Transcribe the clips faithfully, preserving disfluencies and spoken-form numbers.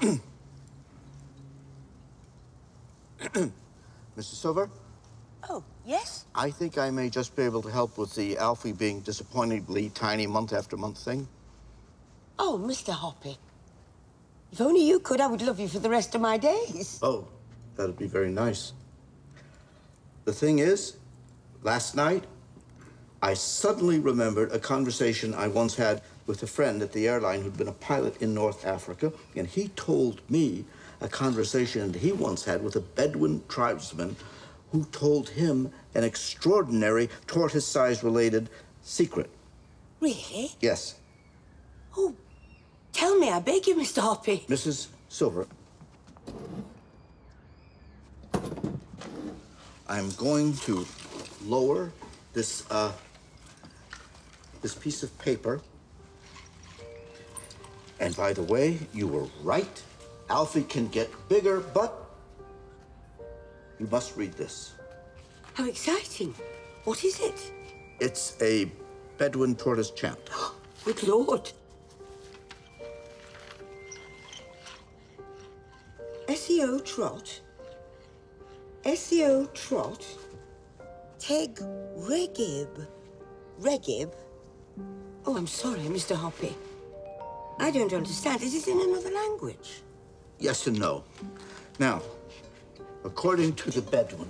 Mister Silver? Oh, yes? I think I may just be able to help with the Alfie being disappointingly tiny month after month thing. Oh, Mister Hoppy. If only you could, I would love you for the rest of my days. Oh, that'd be very nice. The thing is, last night, I suddenly remembered a conversation I once had with a friend at the airline who'd been a pilot in North Africa, and he told me a conversation he once had with a Bedouin tribesman who told him an extraordinary tortoise-size-related secret. Really? Yes. Oh, tell me, I beg you, Mister Hoppy. Missus Silver, I'm going to lower this, uh, this piece of paper. And by the way, you were right. Alfie can get bigger, but you must read this. How exciting. What is it? It's a Bedouin tortoise chant. Good Lord. Esio Trot. Esio Trot. Teg Regib. Regib? Oh, I'm sorry, Mister Hoppy. I don't understand. Is it in another language? Yes and no. Now, according to the Bedouin,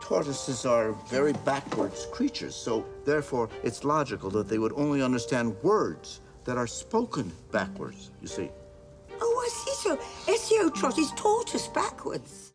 tortoises are very backwards creatures, so therefore it's logical that they would only understand words that are spoken backwards, you see. Oh, I see. So Esio Trot is tortoise backwards.